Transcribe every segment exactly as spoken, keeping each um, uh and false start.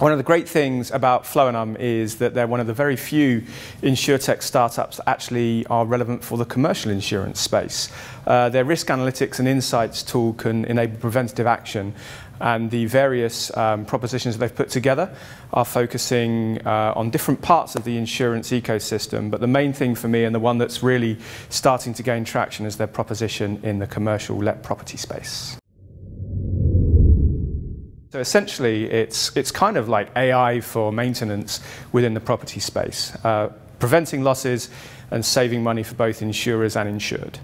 One of the great things about Flowenum is that they're one of the very few InsurTech startups that actually are relevant for the commercial insurance space. Uh, their risk analytics and insights tool can enable preventative action, and the various um, propositions that they've put together are focusing uh, on different parts of the insurance ecosystem. But the main thing for me, and the one that's really starting to gain traction, is their proposition in the commercial let property space. So essentially, it's, it's kind of like A I for maintenance within the property space, uh, preventing losses and saving money for both insurers and insured.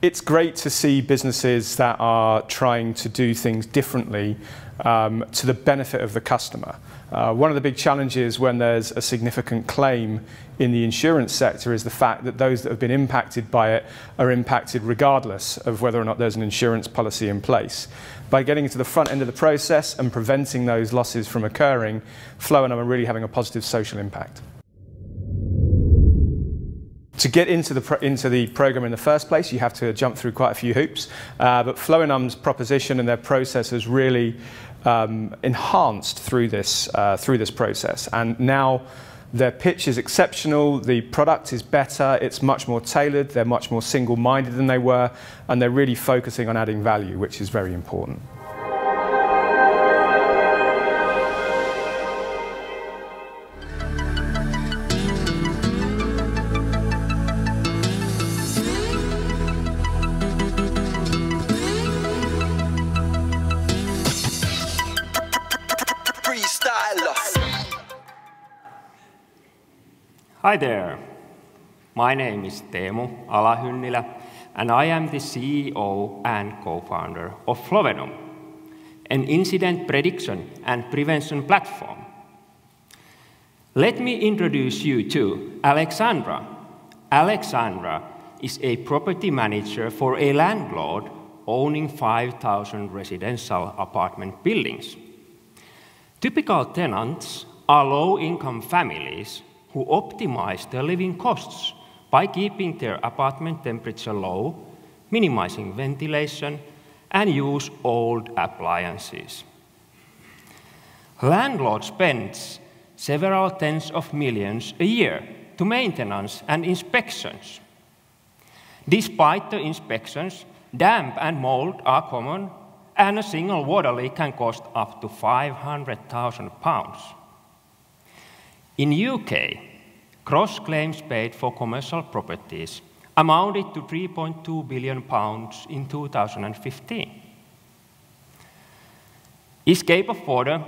It's great to see businesses that are trying to do things differently um, to the benefit of the customer. Uh, one of the big challenges when there's a significant claim in the insurance sector is the fact that those that have been impacted by it are impacted regardless of whether or not there's an insurance policy in place. By getting to the front end of the process and preventing those losses from occurring, Flowenum are really having a positive social impact. To get into the, pro into the program in the first place, you have to jump through quite a few hoops, uh, but Flowenum's proposition and their process has really um, enhanced through this, uh, through this process. And now their pitch is exceptional, the product is better, it's much more tailored, they're much more single-minded than they were, and they're really focusing on adding value, which is very important. Hi there, my name is Teemu Alahunnila, and I am the C E O and co-founder of Flowenum, an incident prediction and prevention platform. Let me introduce you to Alexandra. Alexandra is a property manager for a landlord owning five thousand residential apartment buildings. Typical tenants are low-income families who optimize their living costs by keeping their apartment temperature low, minimizing ventilation, and use old appliances. Landlord spends several tens of millions a year to maintenance and inspections. Despite the inspections, damp and mold are common, and a single water leak can cost up to five hundred thousand pounds. In U K, gross claims paid for commercial properties amounted to three point two billion pounds in two thousand fifteen. Escape of water,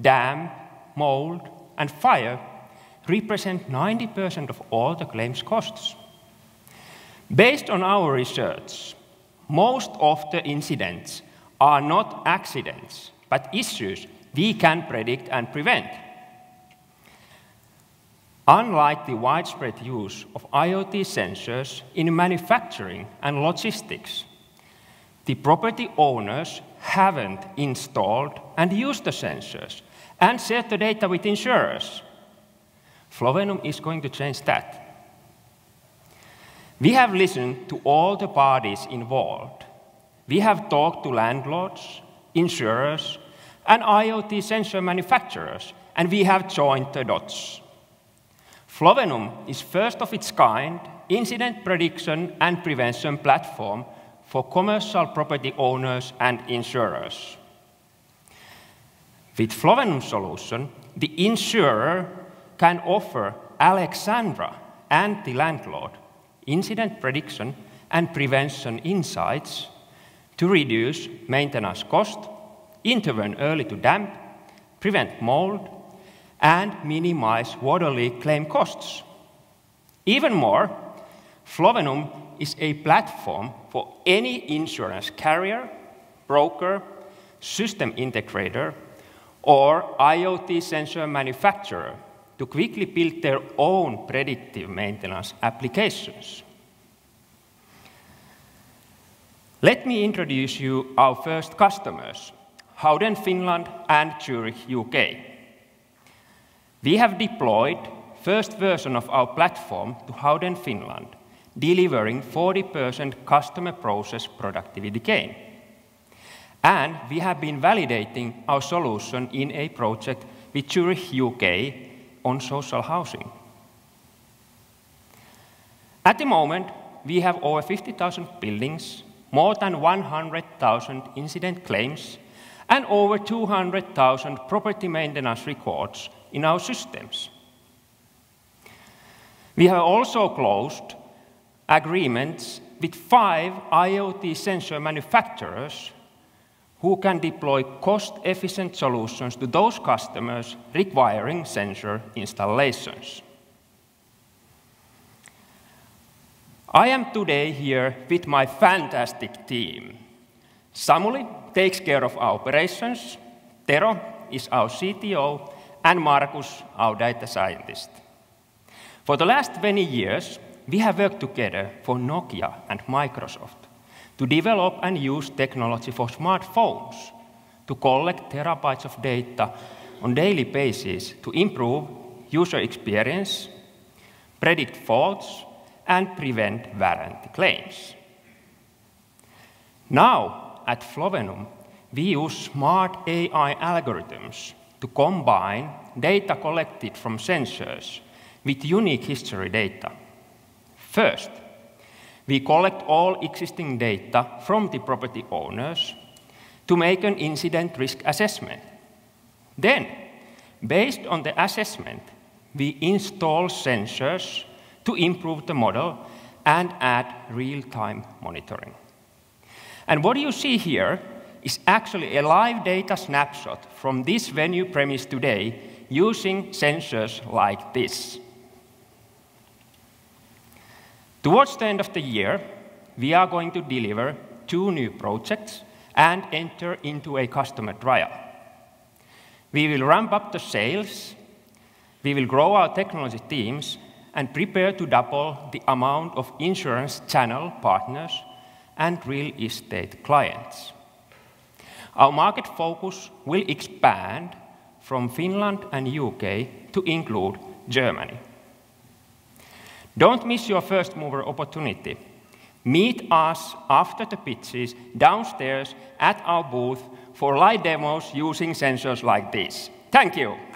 damp, mold, and fire represent ninety percent of all the claims costs. Based on our research, most of the incidents are not accidents, but issues we can predict and prevent. Unlike the widespread use of IoT sensors in manufacturing and logistics, the property owners haven't installed and used the sensors and shared the data with insurers. Flowenum is going to change that. We have listened to all the parties involved. We have talked to landlords, insurers, and IoT sensor manufacturers, and we have joined the dots. Flowenum is first of its kind incident prediction and prevention platform for commercial property owners and insurers. With Flowenum solution, the insurer can offer Alexandra and the landlord incident prediction and prevention insights to reduce maintenance cost, intervene early to damp, prevent mold, and minimize water leak claim costs. Even more, Flowenum is a platform for any insurance carrier, broker, system integrator, or IoT sensor manufacturer to quickly build their own predictive maintenance applications. Let me introduce you our first customers, Howden Finland and Zurich U K. We have deployed first version of our platform to Howden Finland, delivering forty percent customer process productivity gain. And we have been validating our solution in a project with Zurich U K on social housing. At the moment, we have over fifty thousand buildings, more than one hundred thousand incident claims, and over two hundred thousand property maintenance records in our systems. We have also closed agreements with five IoT sensor manufacturers who can deploy cost-efficient solutions to those customers requiring sensor installations. I am today here with my fantastic team. Samuli takes care of our operations, Tero is our C T O, and Marcus, our data scientist. For the last twenty years, we have worked together for Nokia and Microsoft to develop and use technology for smartphones to collect terabytes of data on a daily basis to improve user experience, predict faults, and prevent warranty claims. Now, at Flowenum, we use smart A I algorithms to combine data collected from sensors with unique history data. First, we collect all existing data from the property owners to make an incident risk assessment. Then, based on the assessment, we install sensors to improve the model and add real-time monitoring. And what you see here is actually a live data snapshot from this venue premise today using sensors like this. Towards the end of the year, we are going to deliver two new projects and enter into a customer trial. We will ramp up the sales, we will grow our technology teams, and prepare to double the amount of insurance channel partners and real estate clients. Our market focus will expand from Finland and U K to include Germany. Don't miss your first mover opportunity. Meet us after the pitches downstairs at our booth for live demos using sensors like this. Thank you.